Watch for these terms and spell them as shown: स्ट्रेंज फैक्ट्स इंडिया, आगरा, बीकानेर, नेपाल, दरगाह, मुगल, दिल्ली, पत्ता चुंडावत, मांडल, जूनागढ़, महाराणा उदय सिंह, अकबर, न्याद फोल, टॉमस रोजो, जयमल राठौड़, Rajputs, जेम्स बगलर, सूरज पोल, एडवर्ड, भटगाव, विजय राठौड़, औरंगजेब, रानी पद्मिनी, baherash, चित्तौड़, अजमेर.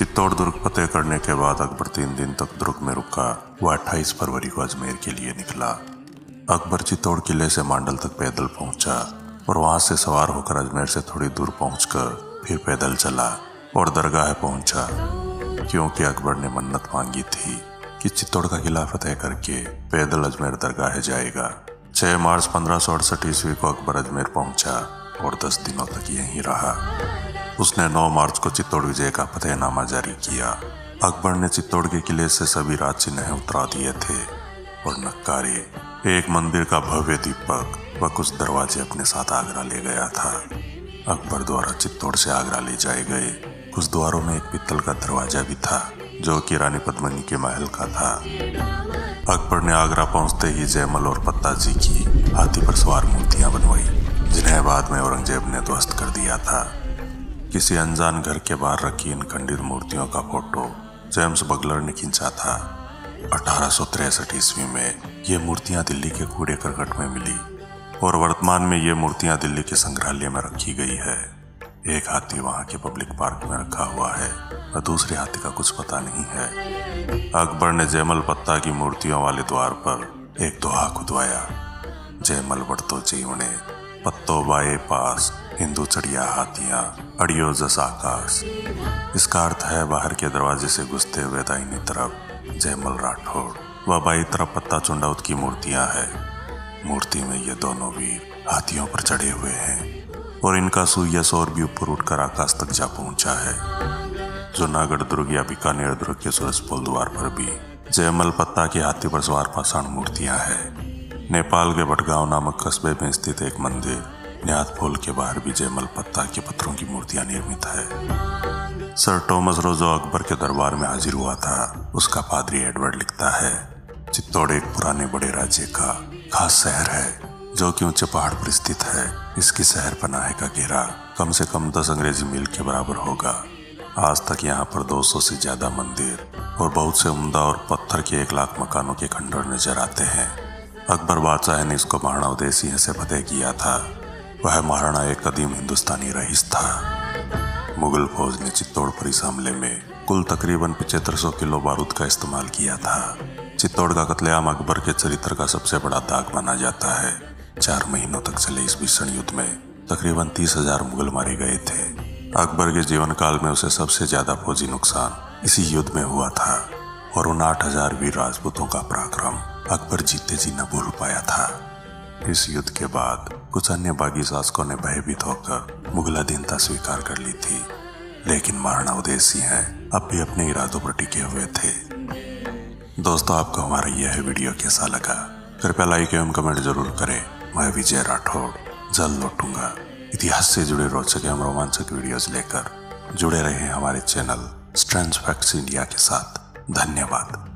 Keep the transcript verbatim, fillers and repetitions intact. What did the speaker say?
चित्तौड़ दुर्ग फतेह करने के बाद अकबर तीन दिन तक दुर्ग में रुका। वह अट्ठाईस फरवरी को अजमेर के लिए निकला। अकबर चित्तौड़ किले से मांडल तक पैदल पहुंचा और वहां से सवार होकर अजमेर से थोड़ी दूर पहुंचकर फिर पैदल चला और दरगाह पहुंचा, क्योंकि अकबर ने मन्नत मांगी थी कि चित्तौड़ का किला फतेह करके पैदल अजमेर दरगाह जाएगा। छह मार्च पंद्रह सौ अड़सठ ईस्वी को अकबर अजमेर पहुंचा और दस दिनों तक यहीं रहा। उसने नौ मार्च को चित्तौड़ विजय का फतेहनामा जारी किया। अकबर ने चित्तौड़ के किले से सभी राजचिन्ह उतरा दिए थे और नक्कारे, एक मंदिर का भव्य दीपक व कुछ दरवाजे अपने साथ आगरा ले गया था। अकबर द्वारा चित्तौड़ से आगरा ले जाए गए। कुछ द्वारों में एक पीतल का दरवाजा भी था जो कि रानी पद्मिनी के महल का था। अकबर ने आगरा पहुंचते ही जयमल और पत्ता जी की हाथी पर सवार मूर्तियां बनवाई, जिन्हें बाद में औरंगजेब ने ध्वस्त कर दिया था। किसी अनजान घर के बाहर रखी इन खंडित मूर्तियों का फोटो जेम्स बगलर ने खींचा था। अठारह सौ तिरसठ ईस्वी में ये मूर्तियां दिल्ली के कूड़े करकट में मिली और वर्तमान में ये मूर्तियां दिल्ली के संग्रहालय में रखी गई है। एक हाथी वहां के पब्लिक पार्क में रखा हुआ है और दूसरे हाथी का कुछ पता नहीं है। अकबर ने जयमल पत्ता की मूर्तियों वाले द्वार पर एक दोहा खुदवाया, जयमल बढ़तो जीवने पत्तो बाए पास हिंदू चढ़िया हाथियां अड़ियो जस आकाश। इसका अर्थ है बाहर के दरवाजे से घुसते हुए दाहिनी तरफ जयमल राठौड़ व बाई तरफ पत्ता चुंडावत की मूर्तियां हैं। मूर्ति में ये दोनों वीर हाथियों पर चढ़े हुए हैं और इनका सूर्यस और भी ऊपर उठकर आकाश तक जा पहुंचा है। जूनागढ़ दुर्ग या बीकानेर दुर्ग के सूरज पोल द्वार पर भी जयमल पत्ता के हाथी पर सवार पाषाण मूर्तियां हैं। नेपाल के भटगाव नामक कस्बे में स्थित एक मंदिर न्याद फोल के बाहर भी जयमल पत्ता के पत्थरों की मूर्तियां निर्मित है। सर टॉमस रोजो अकबर के दरबार में हाजिर हुआ था। उसका पादरी एडवर्ड लिखता है, चित्तौड़ एक पुराने बड़े राज्य का खास शहर है जो कि ऊंचे पहाड़ पर स्थित है। इसकी शहर पनाहे का घेरा कम से कम दस अंग्रेजी मील के बराबर होगा। आज तक यहाँ पर दो सौ से ज्यादा मंदिर और बहुत से उम्दा और पत्थर के एक लाख मकानों के खंडर नजर आते हैं। अकबर बादशाह ने इसको महाराणा उदय सिंह से फतेह किया था। वह महाराणा एक कदीम हिंदुस्तानी रईस था। मुगल फौज ने चित्तौड़ पर इस हमले में कुल तकरीबन पचहत्तर सौ किलो बारूद का इस्तेमाल किया था। चित्तौड़ का कत्लेआम अकबर के चरित्र का सबसे बड़ा दाग माना जाता है। चार महीनों तक चले इस भीषण युद्ध में तकरीबन तीस हजार मुगल मारे गए थे। अकबर के जीवन काल में उसे सबसे ज्यादा फौजी नुकसान इसी युद्ध में हुआ था और उन आठ हजार वीर राजपूतों का पराक्रम अकबर जीते जी न भूल पाया था। इस युद्ध के बाद कुछ अन्य बागी शासकों ने भयभीत होकर मुगल अधीनता स्वीकार कर ली थी, लेकिन महाराणा उदय सिंह अब भी अपने इरादों पर टिके हुए थे। दोस्तों, आपको हमारा यह वीडियो कैसा लगा? कृपया लाइक एवं कमेंट जरूर करें। मैं विजय राठौड़ जल्द लौटूंगा। इतिहास से जुड़े रोचक एवं रोमांचक वीडियोज लेकर जुड़े रहे हमारे चैनल स्ट्रेंज फैक्ट्स इंडिया के साथ। धन्यवाद।